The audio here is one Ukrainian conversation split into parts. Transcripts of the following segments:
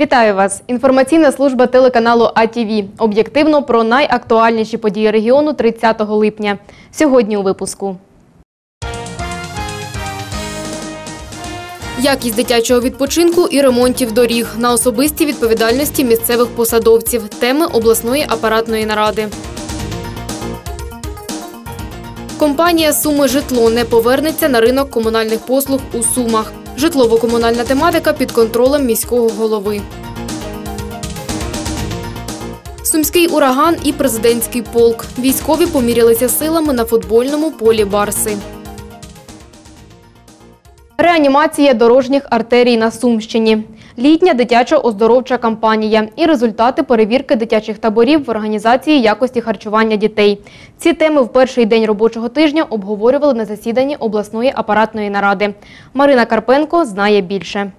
Вітаю вас! Інформаційна служба телеканалу АТВ. Об'єктивно про найактуальніші події регіону 30 липня. Сьогодні у випуску. Якість дитячого відпочинку і ремонтів доріг. На особистій відповідальності місцевих посадовців. Теми обласної апаратної наради. Компанія «Сумижитло» не повернеться на ринок комунальних послуг у Сумах. Житлово-комунальна тематика під контролем міського голови. Сумський «Ураган» і президентський полк. Військові помірялися силами на футбольному полі Барси. Реанімація дорожніх артерій на Сумщині. Літня дитячо-оздоровча кампанія і результати перевірки дитячих таборів в організації якості харчування дітей. Ці теми в перший день робочого тижня обговорювали на засіданні обласної апаратної наради. Марина Карпенко знає більше.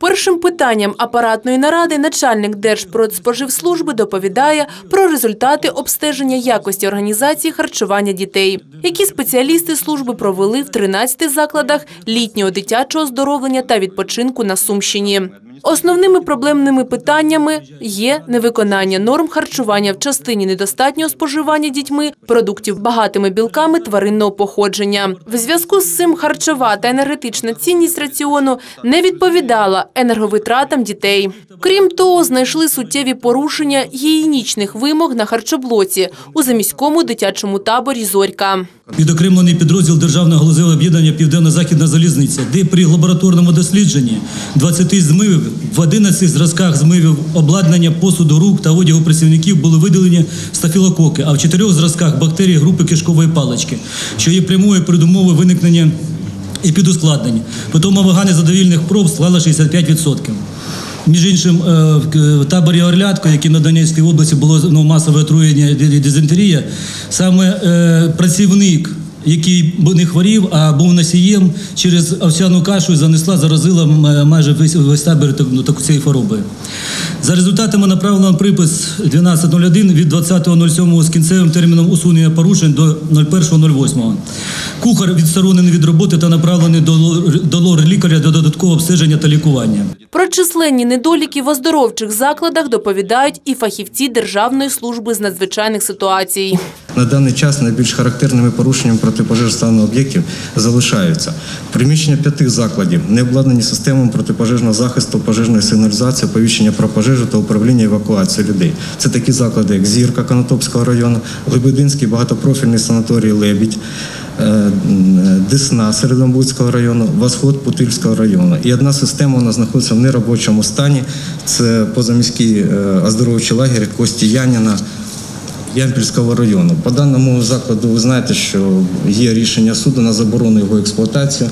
Першим питанням апаратної наради начальник Держпродспоживслужби доповідає про результати обстеження якості організації харчування дітей, які спеціалісти служби провели в 13 закладах літнього дитячого оздоровлення та відпочинку на Сумщині. Основними проблемними питаннями є невиконання норм харчування в частині недостатнього споживання дітьми продуктів багатими білками тваринного походження. В зв'язку з цим харчова та енергетична цінність раціону не відповідала енерговитратам дітей. Крім того, знайшли суттєві порушення гігієнічних вимог на харчоблоці у заміському дитячому таборі «Зорька». Відокремлений підрозділ Державного галузевого об'єднання «Південно-Західна залізниця», де при лабораторному дослідженні 20 змивів в 11 зразках змивів обладнання посуду, рук та одягу працівників були видалені стафілококи, а в 4 зразках бактерії групи кишкової палички, що є прямою передумовою виникнення епідускладнень. Питома вага незадовільних проб склала 65%. Між іншим, в таборі Орлятко, який на Донецькій області було масове отруєння і дизентерія, саме працівник, який не хворів, а був носієм, через овсяну кашу занесла, заразила майже весь табір цією хворобою. За результатами направлено припис 12.01 від 20.07 з кінцевим терміном усунення порушень до 01.08. Кухар відсторонений від роботи та направлений до лор-лікаря до додаткового обстеження та лікування. Про численні недоліки в оздоровчих закладах доповідають і фахівці Державної служби з надзвичайних ситуацій. На даний час найбільш характерними порушеннями протипожежного об'єктів залишаються. Приміщення 5 закладів не обладнані системами протипожежного захисту, пожежної сигналізації, оповіщення про пожежу та управління евакуацією людей. Це такі заклади, як Зорька Конотопського району, Лебединський багатопрофільний санаторій «Лебідь», Десна Середино-Будського району, Восход Путивльського району. І одна система у нас знаходиться в неробочому стані. Це позаміський оздоровчий лагерь Кості Яніна Ямпільського району. По даному закладу ви знаєте, що є рішення суду на заборону його експлуатації.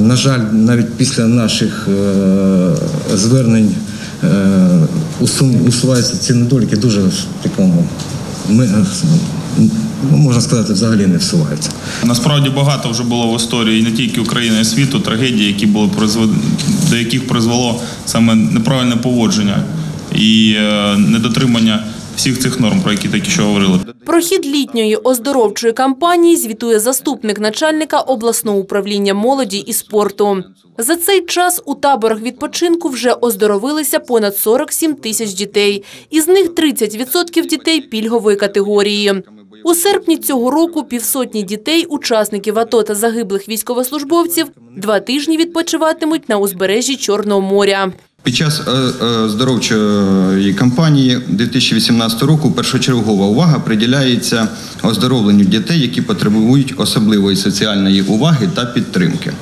На жаль, навіть після наших звернень усуваються ці недоліки дуже в такому... можна сказати, взагалі не всувається. Насправді багато вже було в історії не тільки України, і світу трагедій, до яких призвело саме неправильне поводження і недотримання всіх цих норм, про які тільки що говорили. Про хід літньої оздоровчої кампанії звітує заступник начальника обласного управління молоді і спорту. За цей час у таборах відпочинку вже оздоровилися понад 47 тисяч дітей. Із них 30% дітей пільгової категорії. У серпні цього року півсотні дітей, учасників АТО та загиблих військовослужбовців, 2 тижні відпочиватимуть на узбережжі Чорного моря. Під час оздоровчої кампанії 2018 року першочергова увага приділяється оздоровленню дітей, які потребують особливої соціальної уваги та підтримки.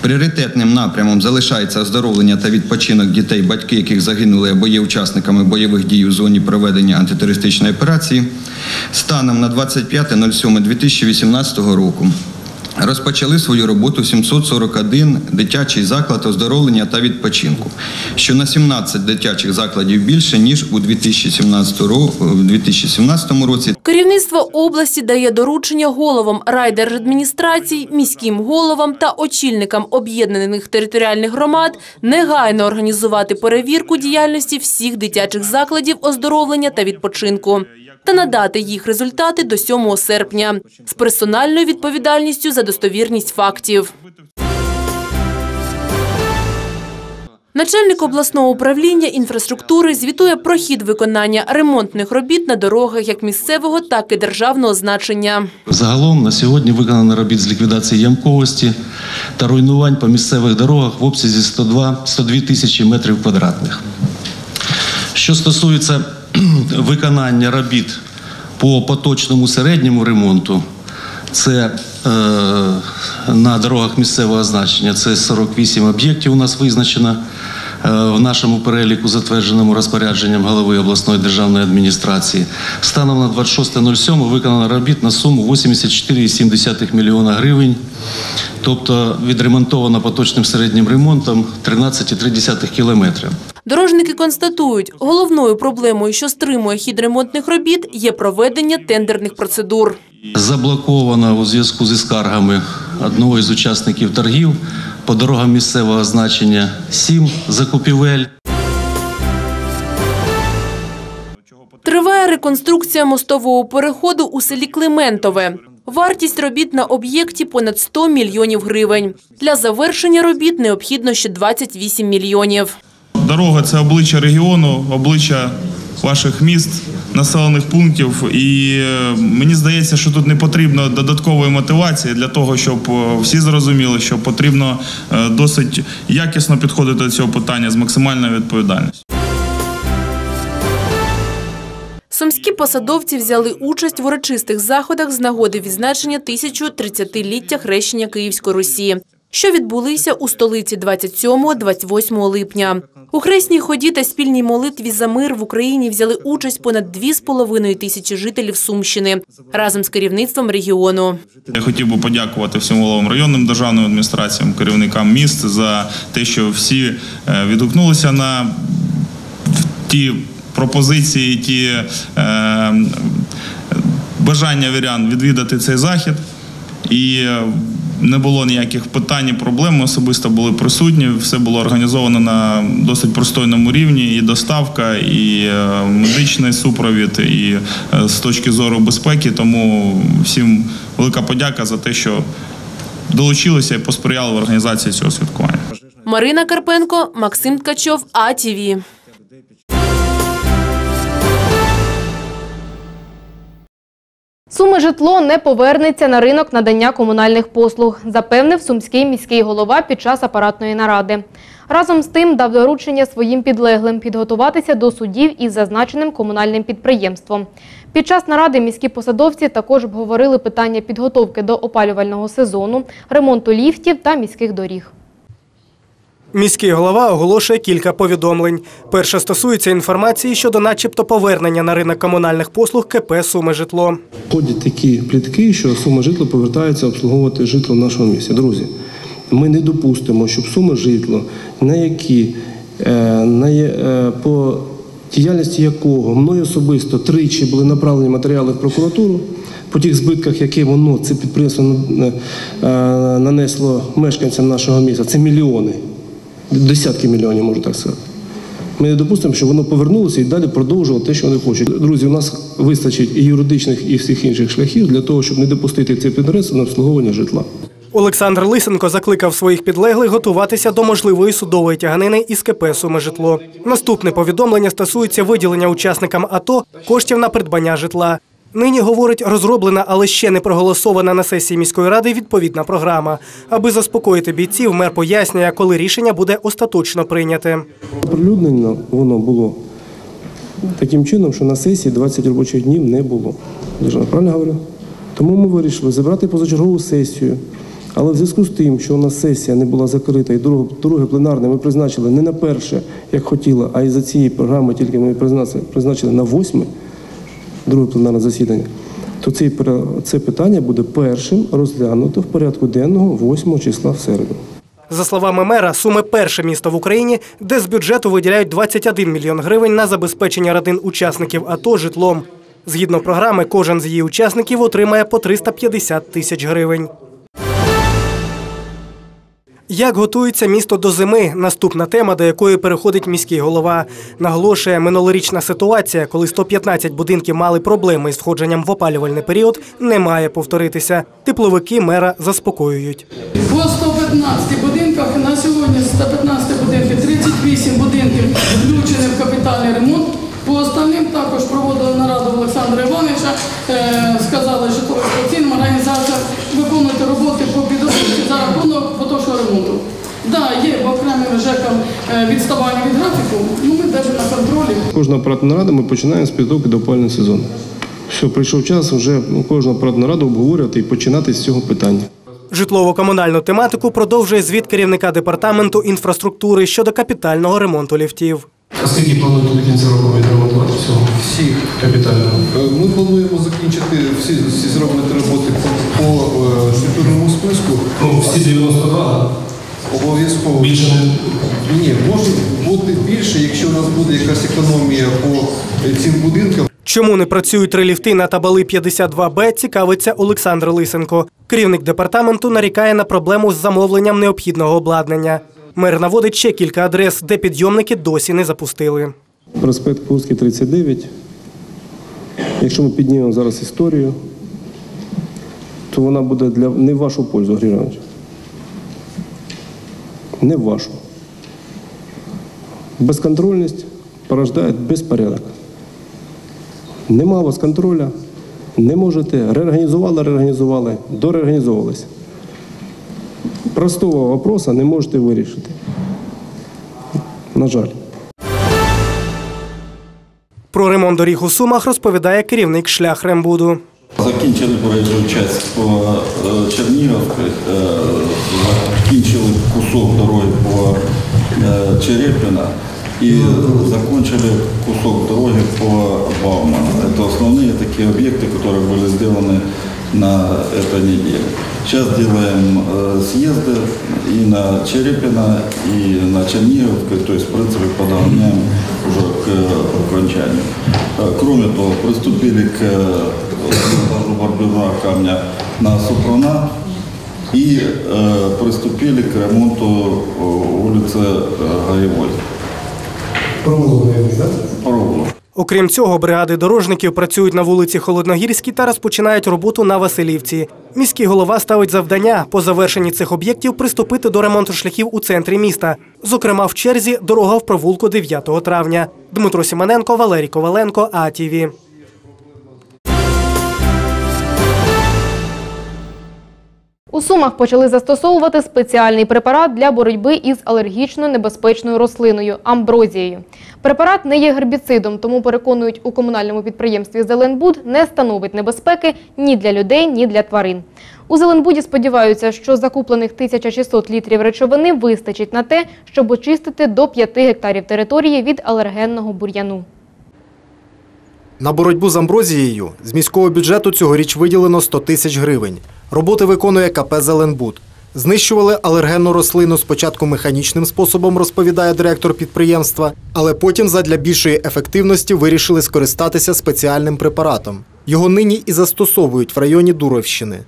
Пріоритетним напрямом залишається оздоровлення та відпочинок дітей, батьки яких загинули або є учасниками бойових дій у зоні проведення антитерористичної операції. Станом на 25.07.2018 року розпочали свою роботу 741 дитячий заклад оздоровлення та відпочинку, що на 17 дитячих закладів більше, ніж у 2017 році. Керівництво області дає доручення головам райдержадміністрацій, міським головам та очільникам об'єднаних територіальних громад негайно організувати перевірку діяльності всіх дитячих закладів оздоровлення та відпочинку та надати їх результати до 7 серпня з персональною відповідальністю за достовірність фактів. Начальник обласного управління інфраструктури звітує про хід виконання ремонтних робіт на дорогах як місцевого, так і державного значення. Загалом на сьогодні виконано робіт з ліквідації ямковості та руйнувань по місцевих дорогах в обсязі 102 тисячі метрів квадратних. Що стосується виконання робіт по поточному середньому ремонту, це на дорогах місцевого значення, це 48 об'єктів у нас визначено в нашому переліку, затвердженому розпорядженням голови обласної державної адміністрації. Станом на 26.07 виконано робіт на суму 84,7 мільйона гривень, тобто відремонтовано поточним середнім ремонтом 13,3 кілометра. Дорожники констатують, головною проблемою, що стримує хід ремонтних робіт, є проведення тендерних процедур. Заблоковано у зв'язку зі скаргами одного із учасників торгів по дорогам місцевого значення 7 закупівель. Триває реконструкція мостового переходу у селі Климентове. Вартість робіт на об'єкті понад 100 мільйонів гривень. Для завершення робіт необхідно ще 28 мільйонів. Дорога – це обличчя регіону, обличчя ваших міст, населених пунктів. І мені здається, що тут не потрібно додаткової мотивації для того, щоб всі зрозуміли, що потрібно досить якісно підходити до цього питання з максимальною відповідальністю. Сумські посадовці взяли участь в урочистих заходах з нагоди відзначення 1030-ліття хрещення Київської Русі, що відбулися у столиці 27-28 липня. У хресній ході та спільній молитві за мир в Україні взяли участь понад 2,5 тисячі жителів Сумщини разом з керівництвом регіону. Я хотів би подякувати всім головам районним державним адміністраціям, керівникам міст за те, що всі відгукнулися на ті пропозиції, ті бажання вірян відвідати цей захід. І не було ніяких питань і проблем, ми особисто були присутні, все було організовано на досить пристойному рівні, і доставка, і медичний супровід, і з точки зору безпеки. Тому всім велика подяка за те, що долучилися і посприяли в організації цього святкування. Марина Карпенко, Максим Ткачов, АТВ. Сумижитло не повернеться на ринок надання комунальних послуг, запевнив сумський міський голова під час апаратної наради. Разом з тим дав доручення своїм підлеглим підготуватися до судів із зазначеним комунальним підприємством. Під час наради міські посадовці також обговорили питання підготовки до опалювального сезону, ремонту ліфтів та міських доріг. Міський голова оголошує кілька повідомлень. Перше стосується інформації щодо начебто повернення на ринок комунальних послуг КП «Сумижитло». Ходять такі плітки, що «Сумижитло» повертається обслуговувати житло в нашому місті. Друзі, ми не допустимо, щоб «Сумижитло», по діяльності якого мною особисто тричі були направлені матеріали в прокуратуру, по тих збитках, які воно, це підприємство, нанесло мешканцям нашого міста, це мільйони. Десятки мільйонів, можу так сказати. Ми не допустимо, щоб воно повернулося і далі продовжувало те, що вони хочуть. Друзі, у нас вистачить і юридичних, і всіх інших шляхів для того, щоб не допустити цей підрис на обслуговування житла. Олександр Лисенко закликав своїх підлеглих готуватися до можливої судової тяганини із КП «Сумижитло». Наступне повідомлення стосується виділення учасникам АТО коштів на придбання житла. Нині, говорить, розроблена, але ще не проголосована на сесії міської ради відповідна програма. Аби заспокоїти бійців, мер пояснює, коли рішення буде остаточно прийняте. Оприлюднено воно було таким чином, що на сесії 20 робочих днів не було. Дуже правильно говорю? Тому ми вирішили зібрати позачергову сесію. Але в зв'язку з тим, що у нас сесія не була закрита і друге пленарне ми призначили не на перше, як хотіла, а із-за цієї програми тільки ми призначили на 8-е. Друге пленарне засідання, то це питання буде першим розглянуто в порядку денного 8 числа в середу. За словами мера, Суми – перше місто в Україні, де з бюджету виділяють 21 мільйон гривень на забезпечення родин учасників АТО житлом. Згідно програми, кожен з її учасників отримає по 350 тисяч гривень. Як готується місто до зими – наступна тема, до якої переходить міський голова. Наголошує, минулорічна ситуація, коли 115 будинків мали проблеми із входженням в опалювальний період, не має повторитися. Тепловики мера заспокоюють. По 115 будинках на сьогодні 115 будинків, 30 38 будинків включені в капітальний ремонт. По останнім також проводили нараду Олександра Івановича, сказали, що Житомирським організаціям виконувати роботи по підготовці за рахунок поточного ремонту. Так, є в окремим ЖЕКам відставання від графіку, але ми навіть на контролі. Кожна апаратна рада ми починаємо з підготовки до опалювального сезону. Все, прийшов час вже кожну апаратну раду обговорювати і починати з цього питання. Житлово-комунальну тематику продовжує звіт керівника департаменту інфраструктури щодо капітального ремонту ліфтів. А скільки плануєте до кінця року відремонтувати всього? Всіх капітально. Ми плануємо закінчити всі зроблені роботи по структурному списку. Всі 92? Обов'язково. Більше? Ні, може бути більше, якщо у нас буде якась економія по цим будинкам. Чому не працюють три ліфти на табали 52Б, цікавиться Олександр Лисенко. Керівник департаменту нарікає на проблему з замовленням необхідного обладнання. Мер наводить ще кілька адрес, де підйомники досі не запустили. Проспект Курський, 39. Якщо ми піднімемо зараз історію, то вона буде не в вашу пользу, Гриженко. Не в вашу. Безконтрольність порождає безпорядок. Нема у вас контроля, не можете, реорганізували, дореорганізовувалися. Простого вопроса не можете вирішити. На жаль. Про ремонт доріг у Сумах розповідає керівник Шляхрембуду. Закінчили проїжджу частину по Чернігівській, закінчили кусок дороги по Черепіна і закінчили кусок дороги по Бауману. Це основні такі об'єкти, які були зроблені на цій неділі. Сейчас делаем съезды и на Черепина, и на Черниговку, то есть, в принципе, подгоняем уже к окончанию. Кроме того, приступили к монтажу бордюра камня на Супрана и приступили к ремонту улицы Гаевой. Проволоку, да? Проволоку. Окрім цього, бригади дорожників працюють на вулиці Холодногірській та розпочинають роботу на Василівці. Міський голова ставить завдання по завершенні цих об'єктів приступити до ремонту шляхів у центрі міста. Зокрема, в черзі дорога в провулку 9 травня. Дмитро Сіманенко, Валерій Коваленко, АТВ. У Сумах почали застосовувати спеціальний препарат для боротьби із алергічно небезпечною рослиною – амброзією. Препарат не є гербіцидом, тому, переконують у комунальному підприємстві «Зеленбуд», не становить небезпеки ні для людей, ні для тварин. У «Зеленбуді» сподіваються, що закуплених 1600 літрів речовини вистачить на те, щоб очистити до 5 гектарів території від алергенного бур'яну. На боротьбу з амброзією з міського бюджету цьогоріч виділено 100 тисяч гривень. Роботи виконує КП «Зеленбуд». Знищували алергенну рослину спочатку механічним способом, розповідає директор підприємства, але потім задля більшої ефективності вирішили скористатися спеціальним препаратом. Його нині і застосовують в районі Дуровщини.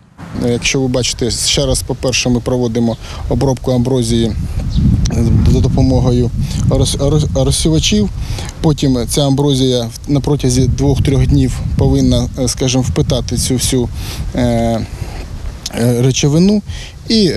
Якщо ви бачите, ще раз, по-перше, ми проводимо обробку амброзії за допомогою розсівачів. Потім ця амброзія на протязі 2-3 днів повинна, скажімо, впитати цю всю речовину, і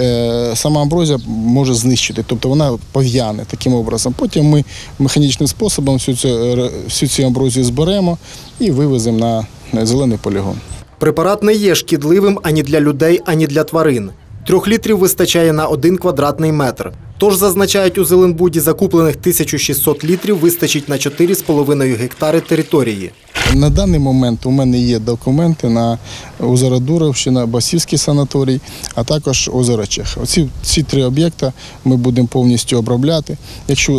сама амброзія може знищити, тобто вона пов'яне таким образом. Потім ми механічним способом всю цю амброзію зберемо і вивеземо на зелений полігон. Препарат не є шкідливим ані для людей, ані для тварин. 3 літрів вистачає на 1 квадратний метр. Тож, зазначають у «Зеленбуді», закуплених 1600 літрів вистачить на 4,5 гектари території. На даний момент у мене є документи на озеро Дуровщина, Басівський санаторій, а також озеро Чеха. Ці 3 об'єкти ми будемо повністю обробляти.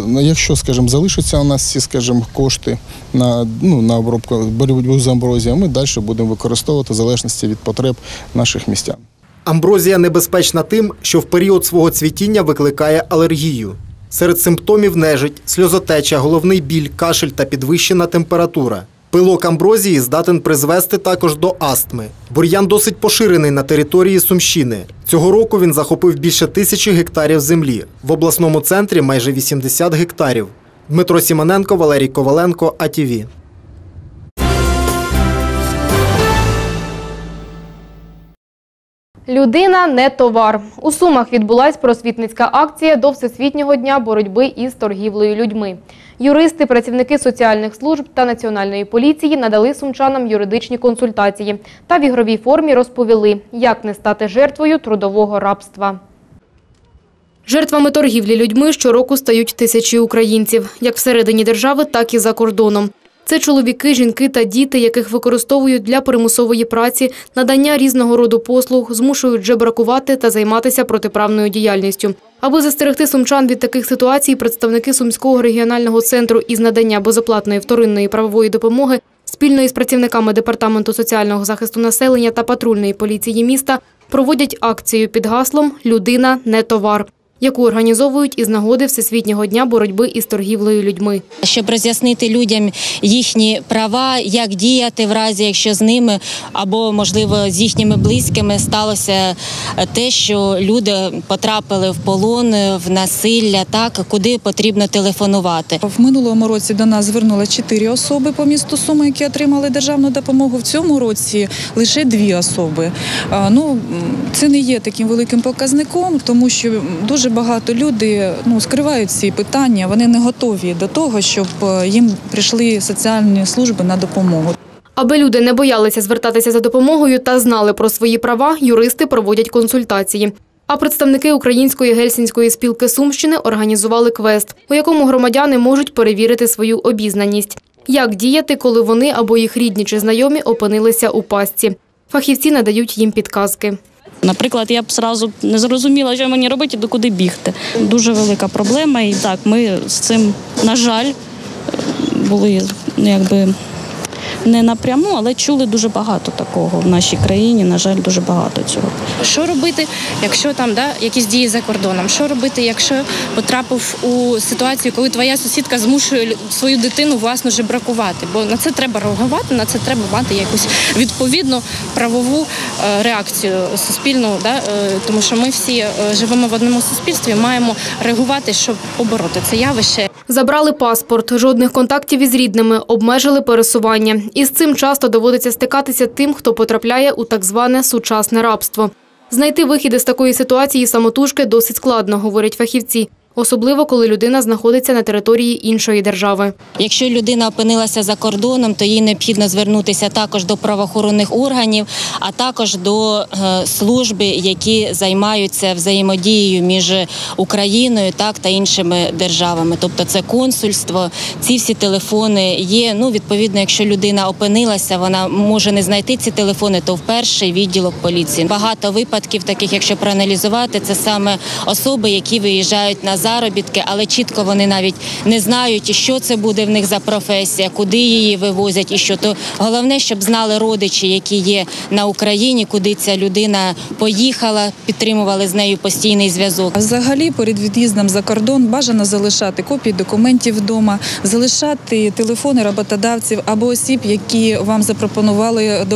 Якщо, скажімо, залишаться у нас ці, скажімо, кошти на обробку боротьбу з амброзією, ми далі будемо використовувати в залежності від потреб наших містян. Амброзія небезпечна тим, що в період свого цвітіння викликає алергію. Серед симптомів нежить, сльозотеча, головний біль, кашель та підвищена температура. Пилок амброзії здатен призвести також до астми. Бур'ян досить поширений на території Сумщини. Цього року він захопив більше 1000 гектарів землі. В обласному центрі – майже 80 гектарів. Дмитро Сіманенко, Валерій Коваленко, АТВ. Людина – не товар. У Сумах відбулась просвітницька акція до Всесвітнього дня боротьби із торгівлею людьми. Юристи, працівники соціальних служб та Національної поліції надали сумчанам юридичні консультації та в ігровій формі розповіли, як не стати жертвою трудового рабства. Жертвами торгівлі людьми щороку стають тисячі українців, як всередині держави, так і за кордоном. Це чоловіки, жінки та діти, яких використовують для примусової праці, надання різного роду послуг, змушують жебракувати та займатися протиправною діяльністю. Аби застерегти сумчан від таких ситуацій, представники Сумського регіонального центру із надання безоплатної вторинної правової допомоги спільно із працівниками Департаменту соціального захисту населення та патрульної поліції міста проводять акцію під гаслом «Людина – не товар», яку організовують із нагоди Всесвітнього дня боротьби із торгівлею людьми. Щоб роз'яснити людям їхні права, як діяти в разі, якщо з ними або, можливо, з їхніми близькими сталося те, що люди потрапили в полон, в насилля, так, куди потрібно телефонувати. В минулому році до нас звернули 4 особи по місту Суми, які отримали державну допомогу. В цьому році лише 2 особи. Це не є таким великим показником, тому що дуже багато людей скривають ці питання, вони не готові до того, щоб їм прийшли соціальні служби на допомогу. Аби люди не боялися звертатися за допомогою та знали про свої права, юристи проводять консультації. А представники Української гельсінської спілки Сумщини організували квест, у якому громадяни можуть перевірити свою обізнаність. Як діяти, коли вони або їх рідні чи знайомі опинилися у пастці. Фахівці надають їм підказки. Наприклад, я б одразу не зрозуміла, що мені робити і докуди бігти. Дуже велика проблема, і так, ми з цим, на жаль, були якби не напряму, але чули дуже багато такого в нашій країні, на жаль, дуже багато цього. Що робити, якщо там якісь дії за кордоном? Що робити, якщо потрапив у ситуацію, коли твоя сусідка змушує свою дитину, власне, жебракувати? Бо на це треба реагувати, на це треба мати якусь відповідну правову реакцію суспільну, тому що ми всі живемо в одному суспільстві, маємо реагувати, щоб побороти це явище. Забрали паспорт, жодних контактів із рідними, обмежили пересування. І з цим часто доводиться стикатися тим, хто потрапляє у так зване сучасне рабство. Знайти вихід із такої ситуації самотужки досить складно, говорять фахівці. Особливо, коли людина знаходиться на території іншої держави. Якщо людина опинилася за кордоном, то їй необхідно звернутися також до правоохоронних органів, а також до служб, які займаються взаємодією між Україною та іншими державами. Тобто це консульство, ці всі телефони є. Відповідно, якщо людина опинилася, вона може не знайти ці телефони, то в перший відділок поліції. Багато випадків таких, якщо проаналізувати, це саме особи, які виїжджають на заробітки, але чітко вони навіть не знають, що це буде в них за професія, куди її вивозять і що. То головне, щоб знали родичі, які є на Україні, куди ця людина поїхала, підтримували з нею постійний зв'язок. Взагалі, перед від'їздом за кордон бажано залишати копії документів вдома, залишати телефони роботодавців або осіб, які вам запропонували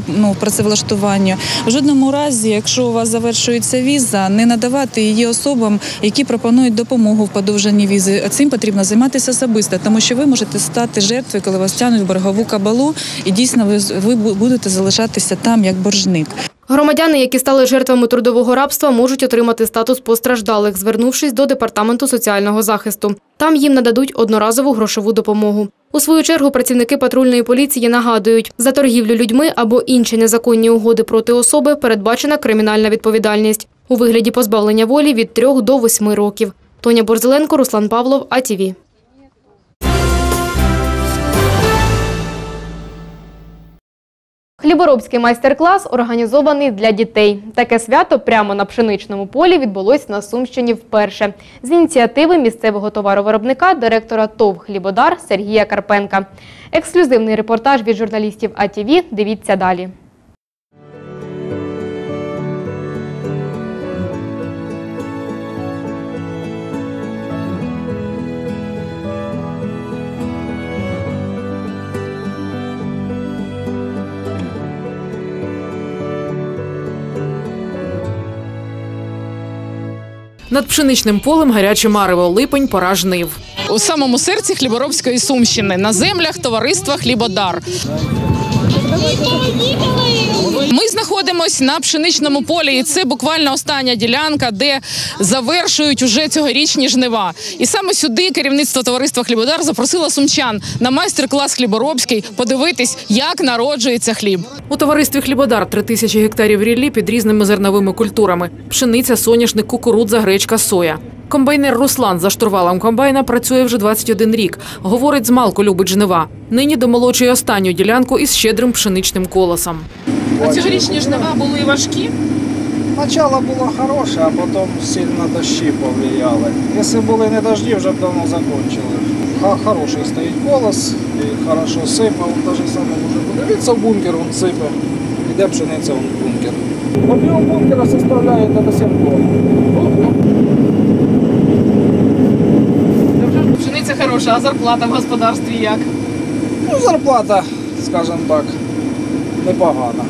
працевлаштування. В жодному разі, якщо у вас завершується віза, не надавати її особам, які пропонують допомогу в подовженні візи. Цим потрібно займатися особисто, тому що ви можете стати жертвою, коли вас тягнуть в боргову кабалу, і дійсно ви будете залишатися там як боржник. Громадяни, які стали жертвами трудового рабства, можуть отримати статус постраждалих, звернувшись до Департаменту соціального захисту. Там їм нададуть одноразову грошову допомогу. У свою чергу працівники патрульної поліції нагадують, за торгівлю людьми або інші незаконні угоди проти особи передбачена кримінальна відповідальність у вигляді позбавлення волі від 3 до 8 років. Тоня Борзеленко, Руслан Павлов, АТВ. Хліборобський майстер-клас організований для дітей. Таке свято прямо на пшеничному полі відбулось на Сумщині вперше. З ініціативи місцевого товаровиробника, директора ТОВ «Хлібодар» Сергія Карпенка. Ексклюзивний репортаж від журналістів АТВ. Дивіться далі. Над пшеничним полем гаряче марево, липень, пора жнив. У самому серці Хліборобської Сумщини, на землях товариства «Хлібодар». Ми знаходимося на пшеничному полі, і це буквально остання ділянка, де завершують уже цьогорічні жнива. І саме сюди керівництво товариства «Хлібодар» запросило сумчан на майстер-клас хліборобський подивитись, як народжується хліб. У товаристві «Хлібодар» 3000 гектарів ріллі під різними зерновими культурами – пшениця, соняшник, кукурудза, гречка, соя. Комбайнер Руслан за штурвалом комбайна працює вже 21 рік. Говорить, змалку любить жнива. Нині домолочує останню ділянку із щедрим пшеничним колосом. А цьогорічні жнива були важкі? Начало було хороше, а потім сильно дощі повлияли. Якщо були не дощі, вже б давно закінчили. Хороший стоїть колос, хорошо сипе, навіть саме може подивитися в бункер, він сипе. Іде пшениця, він в бункер. Об'єм бункера составляє до 7 тонн. Пшениця хороша, а зарплата в господарстві як? Ну, зарплата, скажімо так, непогана.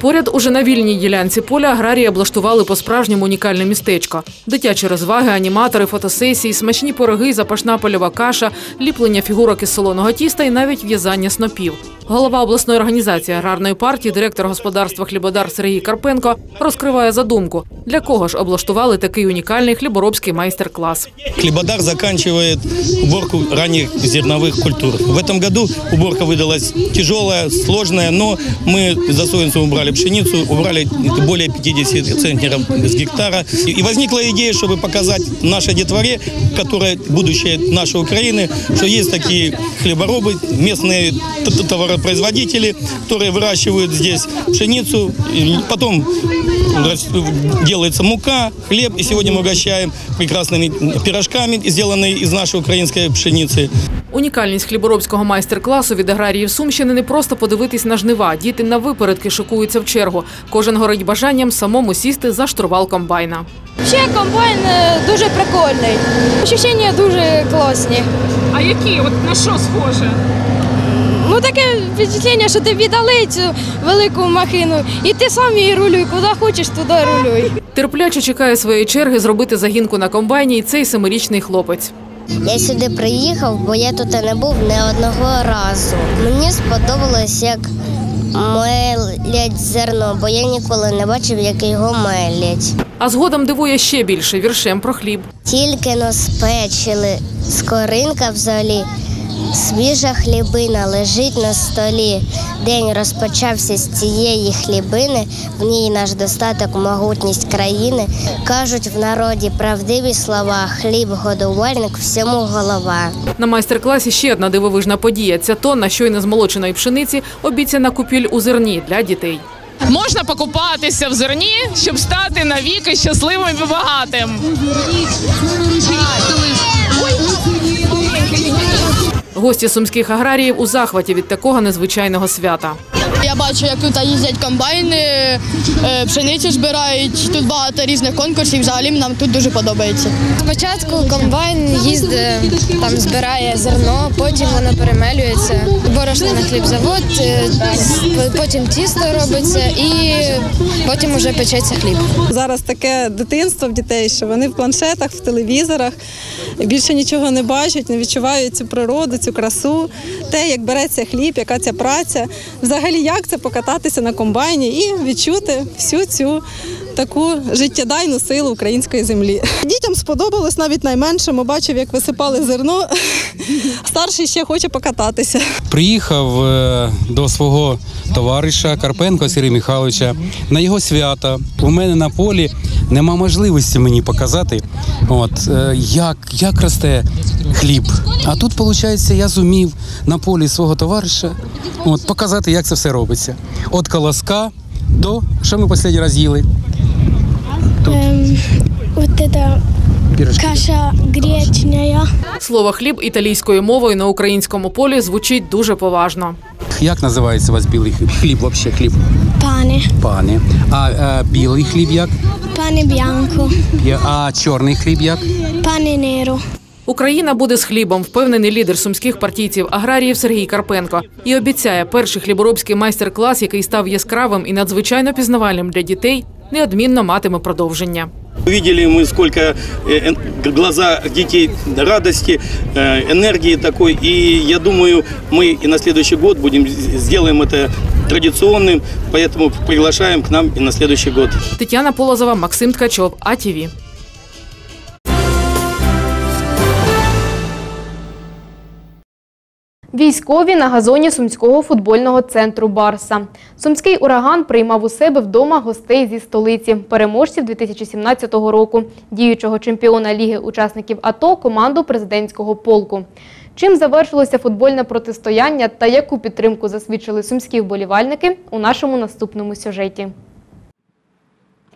Поряд уже на вільній ділянці поля аграрії облаштували по-справжньому унікальне містечко. Дитячі розваги, аніматори, фотосесії, смачні пироги, запашна польова каша, ліплення фігурок із солоного тіста і навіть в'язання снопів. Голова обласної організації аграрної партії, директор господарства «Хлібодар» Сергій Карпенко розкриває задумку, для кого ж облаштували такий унікальний хліборобський майстер-класс. «Хлібодар» закінчує уборку ранніх зернових культур. В цьому году уборка видалась тяжелая, сложная, но мы за сойницу убрали пшеницу, убрали более 50 центнеров с гектара. И возникла идея, чтобы показать нашей детворе, которая будущее нашей Украины, что есть такие хлеборобы, местные товарищи, производители, которые выращивают здесь пшеницу, потом делается мука, хлеб, и сегодня мы угощаем прекрасными пирожками, сделанными из нашей украинской пшеницы». Унікальність хліборобського майстер-класу від аграріїв Сумщини – не просто подивитись на жнива. Діти на випередки шикуються в чергу. Кожен горить бажанням самому сісти за штурвал комбайна. Ще комбайн дуже прикольний. Відчуття дуже класні. А які? От на що схоже? Ну, таке відчуття, що тобі дали цю велику махину, і ти сам її рулюй, куди хочеш, туди рулюй. Терпляче чекає своєї черги зробити загінку на комбайні і цей 7-річний хлопець. Я сюди приїхав, бо я тут не був ні одного разу. Мені сподобалось, як мелять зерно, бо я ніколи не бачив, як його мелять. А згодом дивує ще більше віршем про хліб. Тільки-но спечили, скоринка взагалі. Свіжа хлібина лежить на столі. День розпочався з цієї хлібини, в ній наш достаток, могутність країни. Кажуть в народі правдиві слова, хліб-годувальник всьому голова. На майстер-класі ще одна дивовижна подія. Ця тонна щойно змолоченої пшениці обіцяна купіль у зерні для дітей. Можна покупатися в зерні, щоб стати навіки щасливим і багатим. Гості сумських аграріїв у захваті від такого незвичайного свята. Я бачу, як тут їздять комбайни, пшеницю збирають, тут багато різних конкурсів, взагалі нам тут дуже подобається. Спочатку комбайн їздить, там збирає зерно, потім воно перемелюється, борошно на хлібзавод, потім тісто робиться і потім вже печеться хліб. Зараз таке дитинство в дітей, що вони в планшетах, в телевізорах, більше нічого не бачать, не відчувають цю природу, цю красу, те, як береться хліб, яка ця праця. Взагалі, як це покататися на комбайні і відчути всю цю таку життєдайну силу української землі. Дітям сподобалось, навіть найменшому, бачив, як висипали зерно, старший ще хоче покататися. Приїхав до свого товариша Карпенко Сергія Михайловича на його свято. У мене на полі нема можливості мені показати, як росте хліб. А тут, виходить, я зумів на полі свого товариша показати, як це все робиться. От колоска до, що ми останній раз їли? Каша гречняя. Слово «хліб» італійською мовою на українському полі звучить дуже поважно. Як називається у вас білий хліб? Хліб взагалі, хліб? Пане. Пане. А білий хліб як? Пане б'янко. А чорний хліб як? Пане неро. Україна буде з хлібом, впевнений лідер сумських партійців-аграріїв Сергій Карпенко. І обіцяє, перший хліборобський майстер-клас, який став яскравим і надзвичайно пізнавальним для дітей, неодмінно матиме продовження. Увидели мы, сколько глаза детей радости, энергии такой. И я думаю, мы и на следующий год сделаем это традиционным, поэтому приглашаем к нам и на следующий год. Татьяна Полозова, Максим Ткачев, АТВ. Військові на газоні сумського футбольного центру «Барса». Сумський «Ураган» приймав у себе вдома гостей зі столиці – переможців 2017 року, діючого чемпіона Ліги учасників АТО, команду президентського полку. Чим завершилося футбольне протистояння та яку підтримку засвідчили сумські вболівальники – у нашому наступному сюжеті.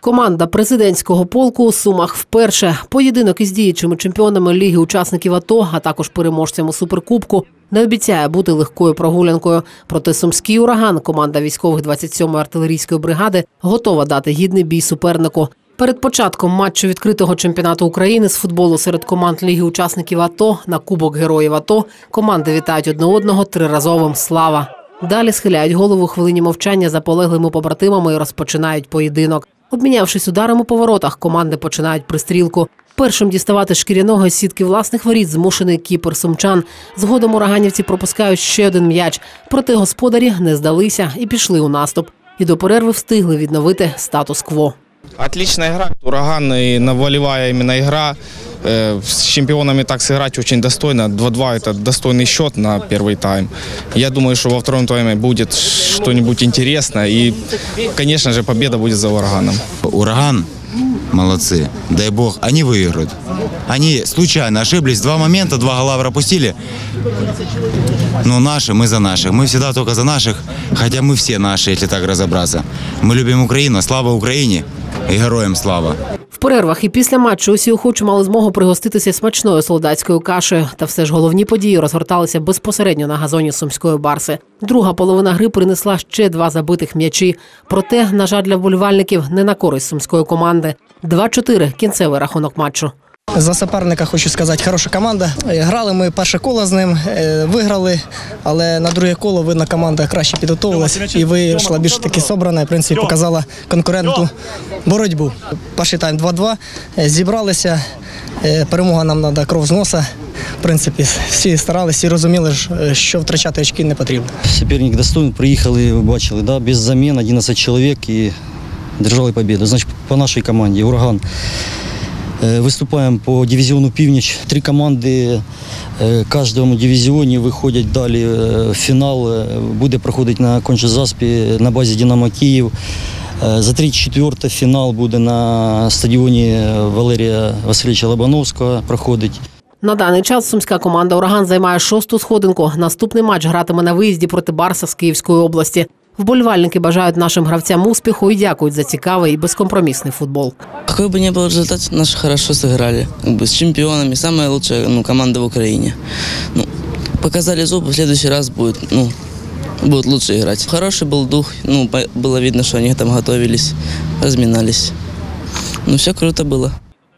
Команда президентського полку у Сумах вперше. Поєдинок із діючими чемпіонами Ліги учасників АТО, а також переможцями Суперкубку – не обіцяє бути легкою прогулянкою. Проте сумський «Ураган», команда військових 27-ї артилерійської бригади, готова дати гідний бій супернику. Перед початком матчу відкритого чемпіонату України з футболу серед команд Ліги учасників АТО на Кубок Героїв АТО команди вітають одне одного триразовим «Слава». Далі схиляють голову у хвилині мовчання за полеглими побратимами і розпочинають поєдинок. Обмінявшись ударами по воротах, команди починають пристрілку. Першим діставати шкіряного з сітки власних воріт змушений кіпер сумчан. Згодом ураганівці пропускають ще один м'яч. Проте господарі не здалися і пішли у наступ. І до перерви встигли відновити статус-кво. Отлична гра. «Ураган» і наваліває гра. З чемпіонами так зіграти дуже достойно. 2-2 – це достойний счет на перший тайм. Я думаю, що во другому таймі буде щось цікаве. І, звісно ж, перемога буде за «Ураганом». «Ураган» молодцы. Дай бог, они выиграют. Они случайно ошиблись. Два момента, два гола пропустили. Но наши, мы за наших. Мы всегда только за наших, хотя мы все наши, если так разобраться. Мы любим Украину, слава Украине и героям слава. В перервах і після матчу усі охочі мали змогу пригоститися смачною солдатською кашею. Та все ж головні події розгорталися безпосередньо на газоні сумської «Барси». Друга половина гри принесла ще два забитих м'ячі. Проте, на жаль, для вболівальників не на користь сумської команди. 2-4 – кінцевий рахунок матчу. За суперника, хочу сказати, хороша команда. Грали ми перше коло з ним, виграли, але на друге коло, видно, команда краще підготовилася і вийшла більш таки зібрана, в принципі, показала конкурентну боротьбу. Перший тайм 2-2, зібралися, перемога нам треба кров з носа. В принципі, всі старалися і розуміли, що втрачати очки не потрібно. Суперник достойний, приїхали, ви бачили, без замін, 11 чоловік і держали перемогу. Значить, по нашій команді «Ураган». Виступаємо по дивізіону «Північ». Три команди в кожному дивізіоні виходять далі в фінал. Буде проходити на Кончезаспі на базі «Динамо Київ». За 3-4 фінал буде на стадіоні Валерія Васильовича Лобановського проходить. На даний час сумська команда «Ураган» займає 6-ту сходинку. Наступний матч гратиме на виїзді проти «Барса» з Київської області. Вболівальники бажають нашим гравцям успіху і дякують за цікавий і безкомпромісний футбол. Який би не був результат, наші добре зіграли. З чемпіонами, найкраща команда в Україні. Показали зуби, в наступний раз будуть краще грати. Хороший був дух, було видно, що вони там готувалися, розміналися. Все круто було.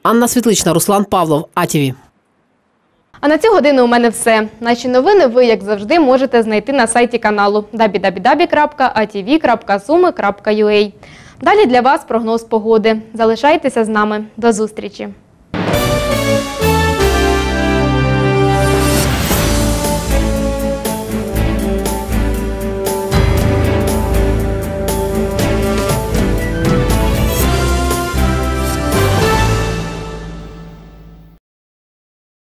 Анна Світлична, Руслан Павлов, АТВ. А на цю годину у мене все. Наші новини ви, як завжди, можете знайти на сайті каналу www.atv.sumy.ua. Далі для вас прогноз погоди. Залишайтеся з нами. До зустрічі!